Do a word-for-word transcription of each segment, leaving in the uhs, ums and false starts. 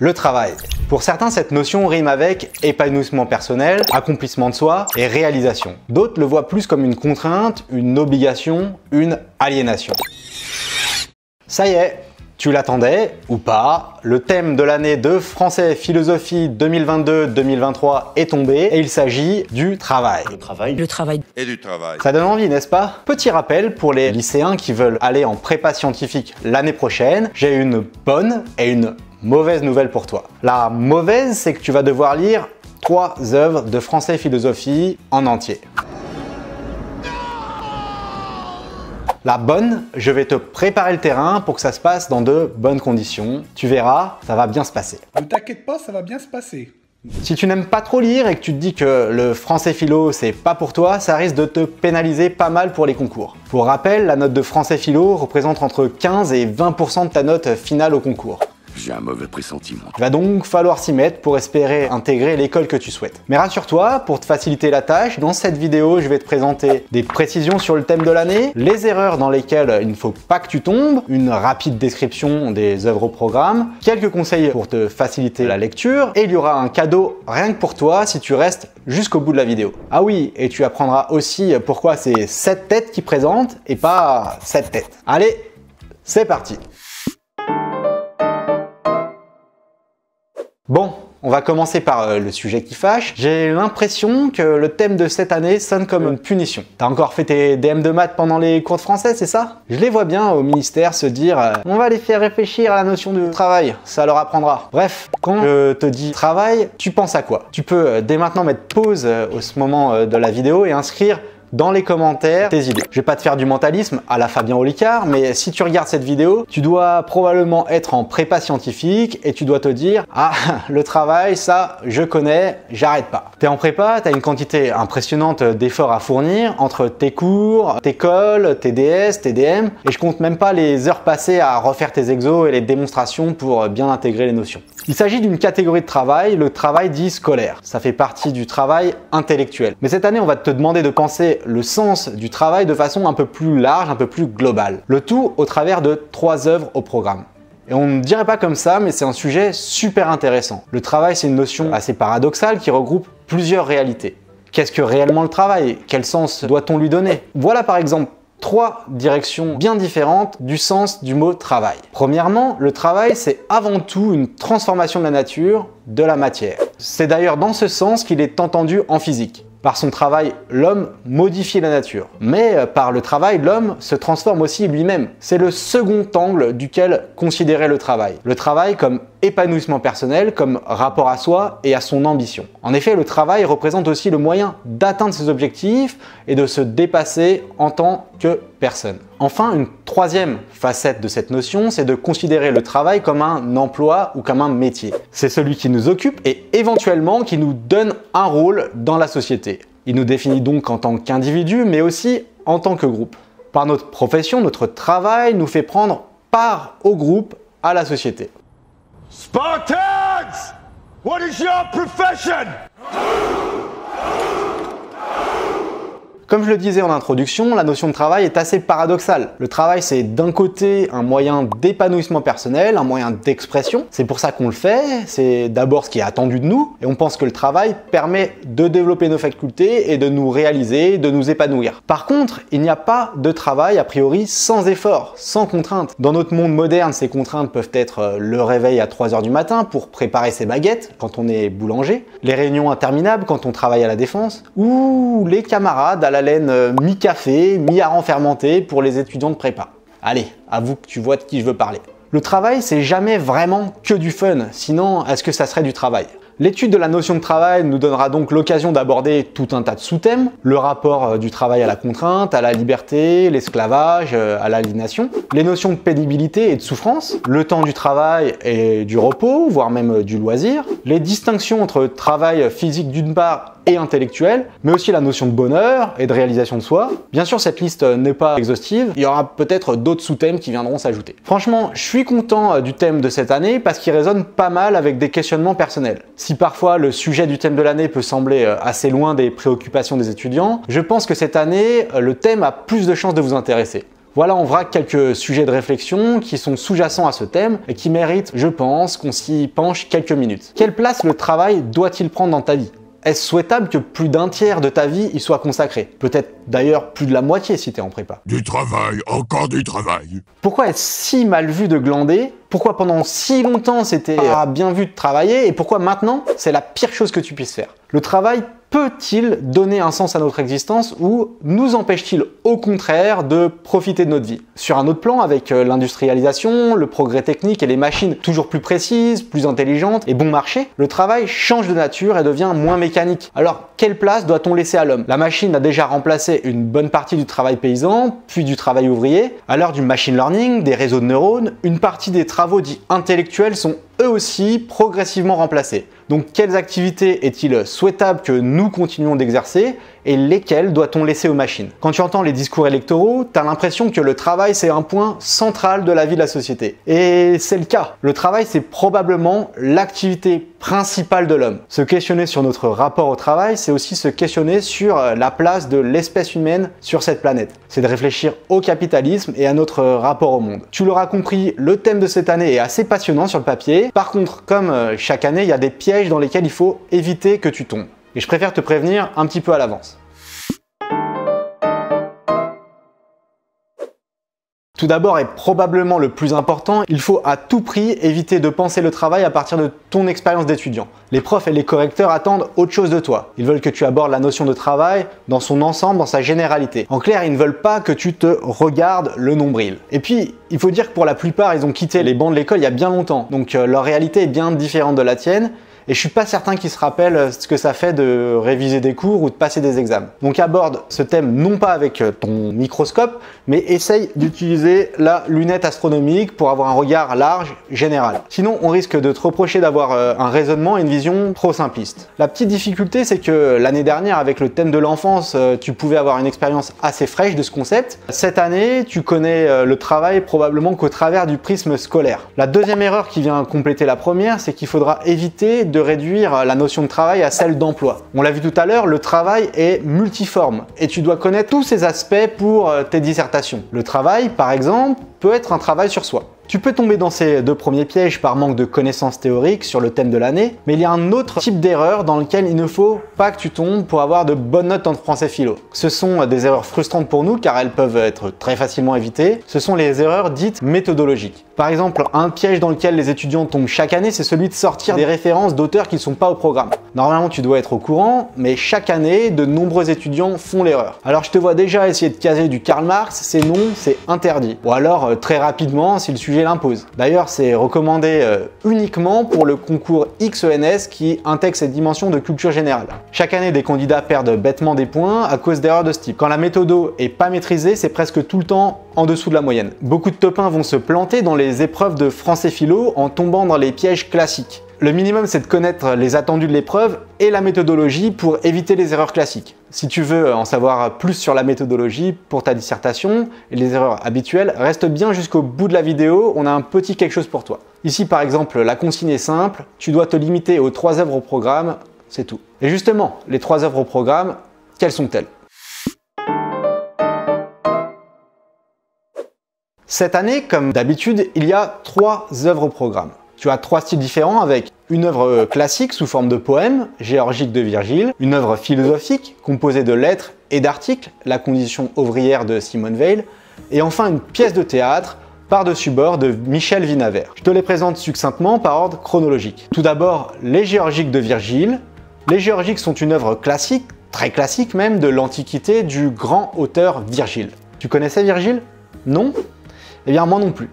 Le travail. Pour certains, cette notion rime avec épanouissement personnel, accomplissement de soi et réalisation. D'autres le voient plus comme une contrainte, une obligation, une aliénation. Ça y est, tu l'attendais ou pas, le thème de l'année de Français Philosophie deux mille vingt-deux deux mille vingt-trois est tombé et il s'agit du travail. Le travail. Le travail. Et du travail. Ça donne envie, n'est-ce pas? Petit rappel pour les lycéens qui veulent aller en prépa scientifique l'année prochaine, j'ai une bonne et une mauvaise nouvelle pour toi. La mauvaise, c'est que tu vas devoir lire trois œuvres de Français Philosophie en entier. La bonne, je vais te préparer le terrain pour que ça se passe dans de bonnes conditions. Tu verras, ça va bien se passer. Ne t'inquiète pas, ça va bien se passer. Si tu n'aimes pas trop lire et que tu te dis que le français philo c'est pas pour toi, ça risque de te pénaliser pas mal pour les concours. Pour rappel, la note de français philo représente entre quinze et vingt pour cent de ta note finale au concours. J'ai un mauvais pressentiment. Il va donc falloir s'y mettre pour espérer intégrer l'école que tu souhaites. Mais rassure-toi, pour te faciliter la tâche, dans cette vidéo, je vais te présenter des précisions sur le thème de l'année, les erreurs dans lesquelles il ne faut pas que tu tombes, une rapide description des œuvres au programme, quelques conseils pour te faciliter la lecture, et il y aura un cadeau rien que pour toi si tu restes jusqu'au bout de la vidéo. Ah oui, et tu apprendras aussi pourquoi c'est sept têtes qui présentent et pas sept têtes. Allez, c'est parti! Bon, on va commencer par le sujet qui fâche. J'ai l'impression que le thème de cette année sonne comme une punition. T'as encore fait tes D M de maths pendant les cours de français, c'est ça? Je les vois bien au ministère se dire euh, « On va les faire réfléchir à la notion de travail, ça leur apprendra. » Bref, quand je te dis « travail », tu penses à quoi? Tu peux dès maintenant mettre pause euh, au ce moment euh, de la vidéo et inscrire dans les commentaires tes idées. Je vais pas te faire du mentalisme à la Fabien Olicard, mais si tu regardes cette vidéo, tu dois probablement être en prépa scientifique et tu dois te dire « Ah, le travail, ça, je connais, j'arrête pas. » T'es en prépa, t'as une quantité impressionnante d'efforts à fournir entre tes cours, tes cols, tes D S, tes D M, et je compte même pas les heures passées à refaire tes exos et les démonstrations pour bien intégrer les notions. Il s'agit d'une catégorie de travail, le travail dit scolaire. Ça fait partie du travail intellectuel. Mais cette année, on va te demander de penser le sens du travail de façon un peu plus large, un peu plus globale. Le tout au travers de trois œuvres au programme. Et on ne dirait pas comme ça, mais c'est un sujet super intéressant. Le travail, c'est une notion assez paradoxale qui regroupe plusieurs réalités. Qu'est-ce que réellement le travail? Quel sens doit-on lui donner? Voilà par exemple trois directions bien différentes du sens du mot travail. Premièrement, le travail, c'est avant tout une transformation de la nature, de la matière. C'est d'ailleurs dans ce sens qu'il est entendu en physique. Par son travail, l'homme modifie la nature. Mais par le travail, l'homme se transforme aussi lui-même. C'est le second angle duquel considérer le travail. Le travail comme épanouissement personnel, comme rapport à soi et à son ambition. En effet, le travail représente aussi le moyen d'atteindre ses objectifs et de se dépasser en tant que personne. Enfin, une troisième facette de cette notion, c'est de considérer le travail comme un emploi ou comme un métier. C'est celui qui nous occupe et éventuellement qui nous donne un rôle dans la société. Il nous définit donc en tant qu'individu, mais aussi en tant que groupe. Par notre profession, notre travail nous fait prendre part au groupe, à la société. Spartans! What is your profession? Comme je le disais en introduction, la notion de travail est assez paradoxale. Le travail, c'est d'un côté un moyen d'épanouissement personnel, un moyen d'expression. C'est pour ça qu'on le fait, c'est d'abord ce qui est attendu de nous. Et on pense que le travail permet de développer nos facultés et de nous réaliser, de nous épanouir. Par contre, il n'y a pas de travail a priori sans effort, sans contrainte. Dans notre monde moderne, ces contraintes peuvent être le réveil à trois heures du matin pour préparer ses baguettes quand on est boulanger, les réunions interminables quand on travaille à la défense, ou les camarades à la laine mi-café, mi-hareng fermenté pour les étudiants de prépa. Allez, avoue que tu vois de qui je veux parler. Le travail, c'est jamais vraiment que du fun, sinon est-ce que ça serait du travail? L'étude de la notion de travail nous donnera donc l'occasion d'aborder tout un tas de sous-thèmes, le rapport du travail à la contrainte, à la liberté, l'esclavage, à l'aliénation, les notions de pénibilité et de souffrance, le temps du travail et du repos, voire même du loisir, les distinctions entre travail physique d'une part et intellectuel, mais aussi la notion de bonheur et de réalisation de soi. Bien sûr, cette liste n'est pas exhaustive, il y aura peut-être d'autres sous-thèmes qui viendront s'ajouter. Franchement, je suis content du thème de cette année parce qu'il résonne pas mal avec des questionnements personnels. Si parfois le sujet du thème de l'année peut sembler assez loin des préoccupations des étudiants, je pense que cette année, le thème a plus de chances de vous intéresser. Voilà en vrac quelques sujets de réflexion qui sont sous-jacents à ce thème et qui méritent, je pense, qu'on s'y penche quelques minutes. Quelle place le travail doit-il prendre dans ta vie ? Est-ce souhaitable que plus d'un tiers de ta vie y soit consacré? Peut-être d'ailleurs plus de la moitié si t'es en prépa. Du travail, encore du travail. Pourquoi est-ce si mal vu de glander? Pourquoi pendant si longtemps c'était pas bien vu de travailler? Et pourquoi maintenant c'est la pire chose que tu puisses faire? Le travail peut-il donner un sens à notre existence ou nous empêche-t-il au contraire de profiter de notre vie? Sur un autre plan, avec l'industrialisation, le progrès technique et les machines toujours plus précises, plus intelligentes et bon marché, le travail change de nature et devient moins mécanique. Alors, quelle place doit-on laisser à l'homme? La machine a déjà remplacé une bonne partie du travail paysan, puis du travail ouvrier. À l'heure du machine learning, des réseaux de neurones, une partie des travaux dits intellectuels sont eux aussi progressivement remplacés. Donc quelles activités est-il souhaitable que nous continuions d'exercer et lesquelles doit-on laisser aux machines? Quand tu entends les discours électoraux, t'as l'impression que le travail c'est un point central de la vie de la société. Et c'est le cas. Le travail c'est probablement l'activité principale de l'homme. Se questionner sur notre rapport au travail, c'est aussi se questionner sur la place de l'espèce humaine sur cette planète. C'est de réfléchir au capitalisme et à notre rapport au monde. Tu l'auras compris, le thème de cette année est assez passionnant sur le papier. Par contre, comme chaque année, il y a des pièges dans lesquels il faut éviter que tu tombes. Et je préfère te prévenir un petit peu à l'avance. Tout d'abord, et probablement le plus important, il faut à tout prix éviter de penser le travail à partir de ton expérience d'étudiant. Les profs et les correcteurs attendent autre chose de toi. Ils veulent que tu abordes la notion de travail dans son ensemble, dans sa généralité. En clair, ils ne veulent pas que tu te regardes le nombril. Et puis, il faut dire que pour la plupart, ils ont quitté les bancs de l'école il y a bien longtemps. Donc euh, leur réalité est bien différente de la tienne. Et je suis pas certain qu'ils se rappellent ce que ça fait de réviser des cours ou de passer des examens. Donc aborde ce thème non pas avec ton microscope, mais essaye d'utiliser la lunette astronomique pour avoir un regard large, général. Sinon, on risque de te reprocher d'avoir un raisonnement et une vision trop simpliste. La petite difficulté, c'est que l'année dernière, avec le thème de l'enfance, tu pouvais avoir une expérience assez fraîche de ce concept. Cette année, tu connais le travail probablement qu'au travers du prisme scolaire. La deuxième erreur qui vient compléter la première, c'est qu'il faudra éviter de De réduire la notion de travail à celle d'emploi. On l'a vu tout à l'heure, le travail est multiforme et tu dois connaître tous ses aspects pour tes dissertations. Le travail, par exemple, peut être un travail sur soi. Tu peux tomber dans ces deux premiers pièges par manque de connaissances théoriques sur le thème de l'année, mais il y a un autre type d'erreur dans lequel il ne faut pas que tu tombes pour avoir de bonnes notes en français philo. Ce sont des erreurs frustrantes pour nous car elles peuvent être très facilement évitées. Ce sont les erreurs dites méthodologiques. Par exemple, un piège dans lequel les étudiants tombent chaque année, c'est celui de sortir des références d'auteurs qui ne sont pas au programme. Normalement, tu dois être au courant, mais chaque année, de nombreux étudiants font l'erreur. Alors je te vois déjà essayer de caser du Karl Marx, c'est non, c'est interdit. Ou alors, très rapidement, si le sujet l'impose. D'ailleurs, c'est recommandé euh, uniquement pour le concours X E N S qui intègre cette dimension de culture générale. Chaque année, des candidats perdent bêtement des points à cause d'erreurs de ce type. Quand la méthodo est pas maîtrisée, c'est presque tout le temps en dessous de la moyenne. Beaucoup de top un vont se planter dans les épreuves de français philo en tombant dans les pièges classiques. Le minimum, c'est de connaître les attendus de l'épreuve et la méthodologie pour éviter les erreurs classiques. Si tu veux en savoir plus sur la méthodologie pour ta dissertation et les erreurs habituelles, reste bien jusqu'au bout de la vidéo, on a un petit quelque chose pour toi. Ici, par exemple, la consigne est simple, tu dois te limiter aux trois œuvres au programme, c'est tout. Et justement, les trois œuvres au programme, quelles sont-elles? Cette année, comme d'habitude, il y a trois œuvres au programme. Tu as trois styles différents avec une œuvre classique sous forme de poème, Géorgiques de Virgile, une œuvre philosophique composée de lettres et d'articles, La condition ouvrière de Simone Weil, et enfin une pièce de théâtre, Par-dessus bord de Michel Vinaver. Je te les présente succinctement par ordre chronologique. Tout d'abord, les Géorgiques de Virgile. Les Géorgiques sont une œuvre classique, très classique même, de l'Antiquité du grand auteur Virgile. Tu connaissais Virgile? Non? Eh bien moi non plus.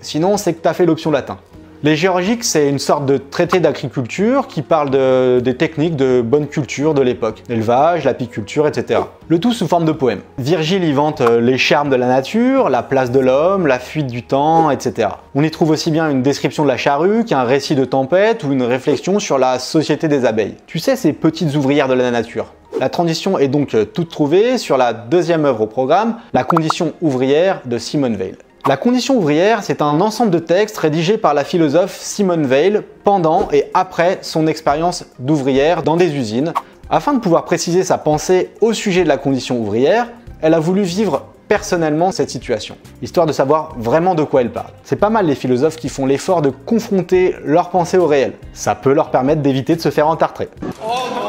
Sinon, c'est que tu as fait l'option latin. Les Géorgiques, c'est une sorte de traité d'agriculture qui parle de, des techniques de bonne culture de l'époque, l'élevage, l'apiculture, et cetera. Le tout sous forme de poème. Virgile y vante les charmes de la nature, la place de l'homme, la fuite du temps, et cetera. On y trouve aussi bien une description de la charrue qu'un récit de tempête ou une réflexion sur la société des abeilles. Tu sais, ces petites ouvrières de la nature. La transition est donc toute trouvée sur la deuxième œuvre au programme, La condition ouvrière de Simone Weil. La condition ouvrière, c'est un ensemble de textes rédigés par la philosophe Simone Weil pendant et après son expérience d'ouvrière dans des usines. Afin de pouvoir préciser sa pensée au sujet de la condition ouvrière, elle a voulu vivre personnellement cette situation, histoire de savoir vraiment de quoi elle parle. C'est pas mal les philosophes qui font l'effort de confronter leurs pensées au réel. Ça peut leur permettre d'éviter de se faire entartrer. Oh non !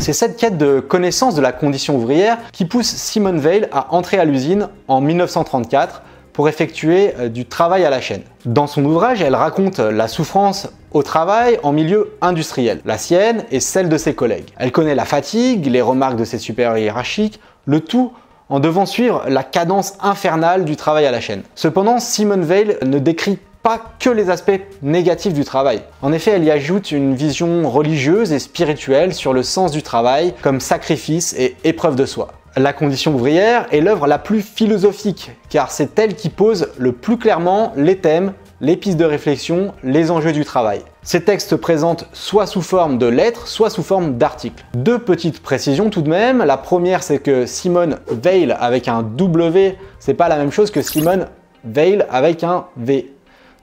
C'est cette quête de connaissance de la condition ouvrière qui pousse Simone Weil à entrer à l'usine en mille neuf cent trente-quatre pour effectuer du travail à la chaîne. Dans son ouvrage, elle raconte la souffrance au travail en milieu industriel, la sienne et celle de ses collègues. Elle connaît la fatigue, les remarques de ses supérieurs hiérarchiques, le tout en devant suivre la cadence infernale du travail à la chaîne. Cependant, Simone Weil ne décrit pas que les aspects négatifs du travail. En effet, elle y ajoute une vision religieuse et spirituelle sur le sens du travail comme sacrifice et épreuve de soi. La condition ouvrière est l'œuvre la plus philosophique, car c'est elle qui pose le plus clairement les thèmes, les pistes de réflexion, les enjeux du travail. Ces textes se présentent soit sous forme de lettres, soit sous forme d'articles. Deux petites précisions tout de même. La première, c'est que Simone Weil avec un W, c'est pas la même chose que Simone Weil avec un V.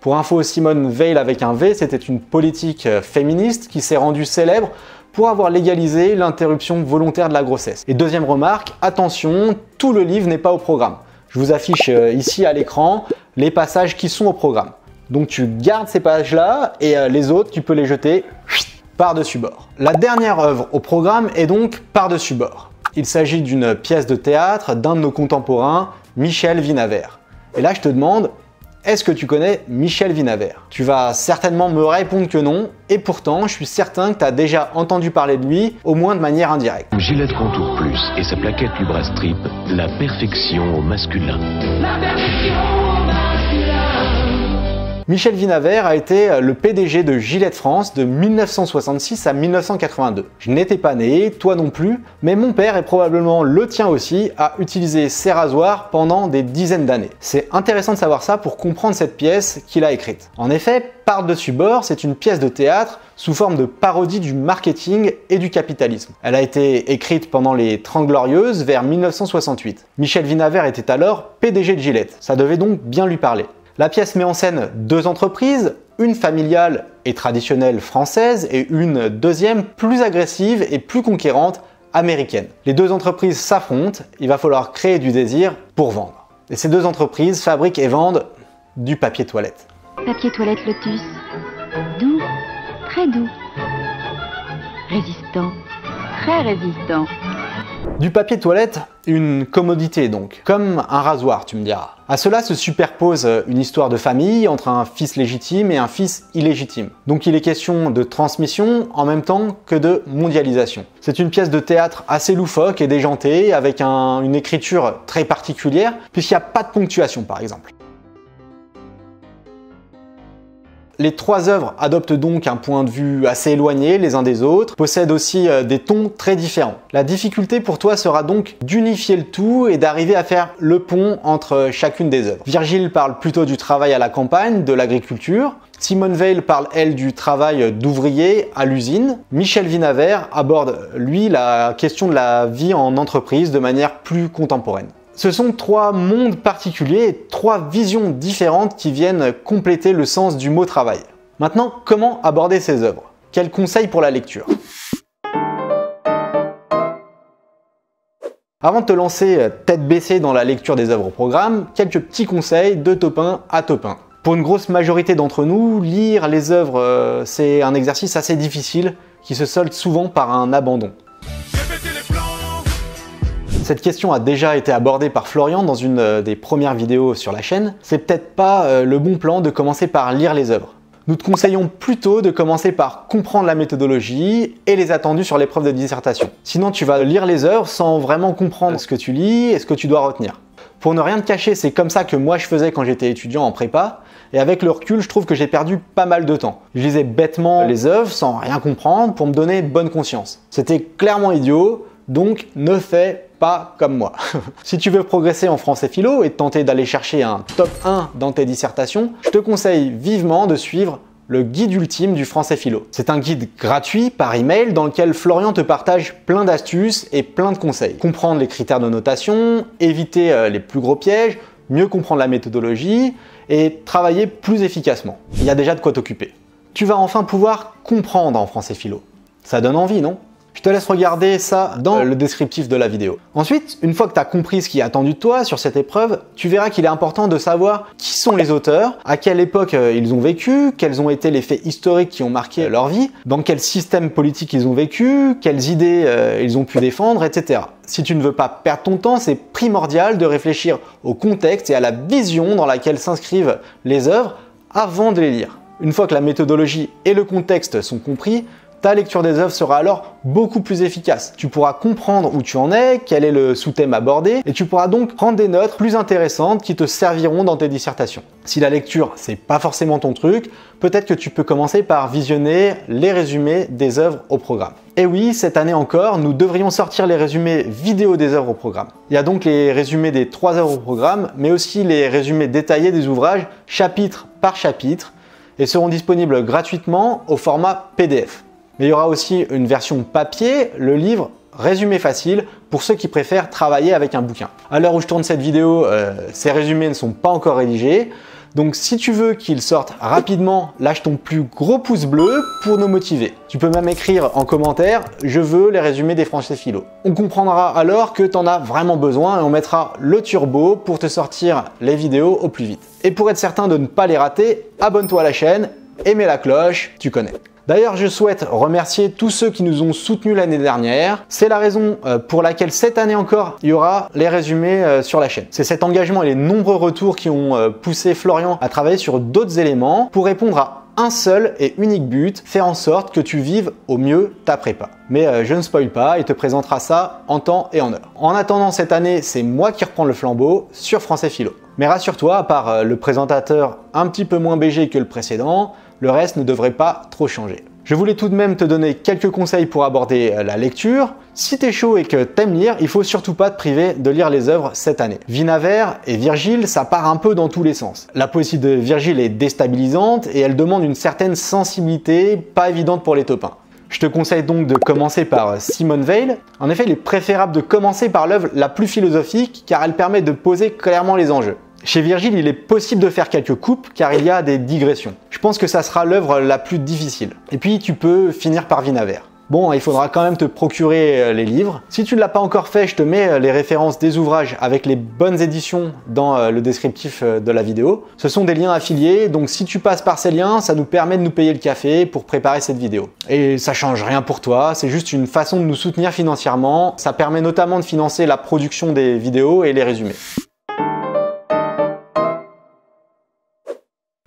Pour info, Simone Weil avec un V, c'était une politique féministe qui s'est rendue célèbre pour avoir légalisé l'interruption volontaire de la grossesse. Et deuxième remarque, attention, tout le livre n'est pas au programme. Je vous affiche ici à l'écran les passages qui sont au programme. Donc tu gardes ces pages-là et les autres, tu peux les jeter par-dessus bord. La dernière œuvre au programme est donc Par-dessus bord. Il s'agit d'une pièce de théâtre d'un de nos contemporains, Michel Vinaver. Et là, je te demande, est-ce que tu connais Michel Vinaver? Tu vas certainement me répondre que non, et pourtant je suis certain que tu as déjà entendu parler de lui, au moins de manière indirecte. Gillette Contour Plus et sa plaquette Lubrastrip, la perfection au masculin. La perfection au masculin. Michel Vinaver a été le P D G de Gillette France de mille neuf cent soixante-six à mille neuf cent quatre-vingt-deux. Je n'étais pas né, toi non plus, mais mon père, et probablement le tien aussi, a utilisé ses rasoirs pendant des dizaines d'années. C'est intéressant de savoir ça pour comprendre cette pièce qu'il a écrite. En effet, Par-dessus bord, c'est une pièce de théâtre sous forme de parodie du marketing et du capitalisme. Elle a été écrite pendant les Trente Glorieuses vers mille neuf cent soixante-huit. Michel Vinaver était alors P D G de Gillette, ça devait donc bien lui parler. La pièce met en scène deux entreprises, une familiale et traditionnelle française et une deuxième plus agressive et plus conquérante américaine. Les deux entreprises s'affrontent, il va falloir créer du désir pour vendre. Et ces deux entreprises fabriquent et vendent du papier toilette. Papier toilette Lotus, doux, très doux, résistant, très résistant. Du papier toilette, une commodité donc, comme un rasoir tu me diras. À cela se superpose une histoire de famille entre un fils légitime et un fils illégitime. Donc il est question de transmission en même temps que de mondialisation. C'est une pièce de théâtre assez loufoque et déjantée avec un, une écriture très particulière puisqu'il n'y a pas de ponctuation par exemple. Les trois œuvres adoptent donc un point de vue assez éloigné les uns des autres, possèdent aussi des tons très différents. La difficulté pour toi sera donc d'unifier le tout et d'arriver à faire le pont entre chacune des œuvres. Virgile parle plutôt du travail à la campagne, de l'agriculture. Simone Weil parle, elle, du travail d'ouvrier à l'usine. Michel Vinaver aborde, lui, la question de la vie en entreprise de manière plus contemporaine. Ce sont trois mondes particuliers et trois visions différentes qui viennent compléter le sens du mot travail. Maintenant, comment aborder ces œuvres? Quels conseils pour la lecture? Avant de te lancer tête baissée dans la lecture des œuvres au programme, quelques petits conseils de top un à top un. Pour une grosse majorité d'entre nous, lire les œuvres, c'est un exercice assez difficile qui se solde souvent par un abandon. Cette question a déjà été abordée par Florian dans une des premières vidéos sur la chaîne. C'est peut-être pas le bon plan de commencer par lire les œuvres. Nous te conseillons plutôt de commencer par comprendre la méthodologie et les attendus sur l'épreuve de dissertation. Sinon, tu vas lire les œuvres sans vraiment comprendre ce que tu lis et ce que tu dois retenir. Pour ne rien te cacher, c'est comme ça que moi je faisais quand j'étais étudiant en prépa. Et avec le recul, je trouve que j'ai perdu pas mal de temps. Je lisais bêtement les œuvres sans rien comprendre pour me donner bonne conscience. C'était clairement idiot, donc ne fais pas. Pas comme moi. Si tu veux progresser en français philo et tenter d'aller chercher un top un dans tes dissertations, je te conseille vivement de suivre le guide ultime du français philo. C'est un guide gratuit par email dans lequel Florian te partage plein d'astuces et plein de conseils. Comprendre les critères de notation, éviter les plus gros pièges, mieux comprendre la méthodologie et travailler plus efficacement. Il y a déjà de quoi t'occuper. Tu vas enfin pouvoir comprendre en français philo. Ça donne envie, non ? Je te laisse regarder ça dans le descriptif de la vidéo. Ensuite, une fois que tu as compris ce qui est attendu de toi sur cette épreuve, tu verras qu'il est important de savoir qui sont les auteurs, à quelle époque ils ont vécu, quels ont été les faits historiques qui ont marqué leur vie, dans quel système politique ils ont vécu, quelles idées euh, ils ont pu défendre, et cetera. Si tu ne veux pas perdre ton temps, c'est primordial de réfléchir au contexte et à la vision dans laquelle s'inscrivent les œuvres avant de les lire. Une fois que la méthodologie et le contexte sont compris, ta lecture des œuvres sera alors beaucoup plus efficace. Tu pourras comprendre où tu en es, quel est le sous-thème abordé, et tu pourras donc prendre des notes plus intéressantes qui te serviront dans tes dissertations. Si la lecture, c'est pas forcément ton truc, peut-être que tu peux commencer par visionner les résumés des œuvres au programme. Et oui, cette année encore, nous devrions sortir les résumés vidéo des œuvres au programme. Il y a donc les résumés des trois œuvres au programme, mais aussi les résumés détaillés des ouvrages chapitre par chapitre, et seront disponibles gratuitement au format P D F. Mais il y aura aussi une version papier, le livre résumé facile, pour ceux qui préfèrent travailler avec un bouquin. À l'heure où je tourne cette vidéo, euh, ces résumés ne sont pas encore rédigés. Donc si tu veux qu'ils sortent rapidement, lâche ton plus gros pouce bleu pour nous motiver. Tu peux même écrire en commentaire « Je veux les résumés des Français philo ». On comprendra alors que tu en as vraiment besoin et on mettra le turbo pour te sortir les vidéos au plus vite. Et pour être certain de ne pas les rater, abonne-toi à la chaîne et mets la cloche, tu connais. D'ailleurs, je souhaite remercier tous ceux qui nous ont soutenus l'année dernière. C'est la raison pour laquelle cette année encore, il y aura les résumés sur la chaîne. C'est cet engagement et les nombreux retours qui ont poussé Florian à travailler sur d'autres éléments pour répondre à un seul et unique but, faire en sorte que tu vives au mieux ta prépa. Mais je ne spoil pas, il te présentera ça en temps et en heure. En attendant cette année, c'est moi qui reprends le flambeau sur Français Philo. Mais rassure-toi, à part le présentateur un petit peu moins B G que le précédent, le reste ne devrait pas trop changer. Je voulais tout de même te donner quelques conseils pour aborder la lecture. Si t'es chaud et que t'aimes lire, il faut surtout pas te priver de lire les œuvres cette année. Vinaver et Virgile, ça part un peu dans tous les sens. La poésie de Virgile est déstabilisante et elle demande une certaine sensibilité pas évidente pour les taupins. Je te conseille donc de commencer par Simone Weil. En effet, il est préférable de commencer par l'œuvre la plus philosophique car elle permet de poser clairement les enjeux. Chez Virgile, il est possible de faire quelques coupes car il y a des digressions. Je pense que ça sera l'œuvre la plus difficile. Et puis tu peux finir par Vinaver. Bon, il faudra quand même te procurer les livres. Si tu ne l'as pas encore fait, je te mets les références des ouvrages avec les bonnes éditions dans le descriptif de la vidéo. Ce sont des liens affiliés, donc si tu passes par ces liens, ça nous permet de nous payer le café pour préparer cette vidéo. Et ça change rien pour toi, c'est juste une façon de nous soutenir financièrement. Ça permet notamment de financer la production des vidéos et les résumés.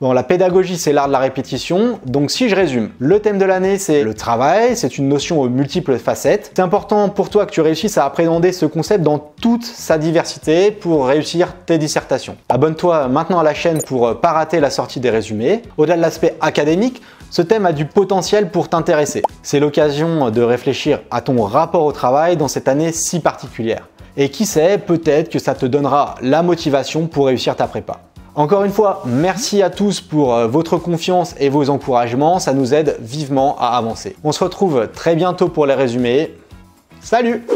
Bon, la pédagogie, c'est l'art de la répétition. Donc si je résume, le thème de l'année, c'est le travail. C'est une notion aux multiples facettes. C'est important pour toi que tu réussisses à appréhender ce concept dans toute sa diversité pour réussir tes dissertations. Abonne-toi maintenant à la chaîne pour pas rater la sortie des résumés. Au-delà de l'aspect académique, ce thème a du potentiel pour t'intéresser. C'est l'occasion de réfléchir à ton rapport au travail dans cette année si particulière. Et qui sait, peut-être que ça te donnera la motivation pour réussir ta prépa. Encore une fois, merci à tous pour votre confiance et vos encouragements, ça nous aide vivement à avancer. On se retrouve très bientôt pour les résumés. Salut!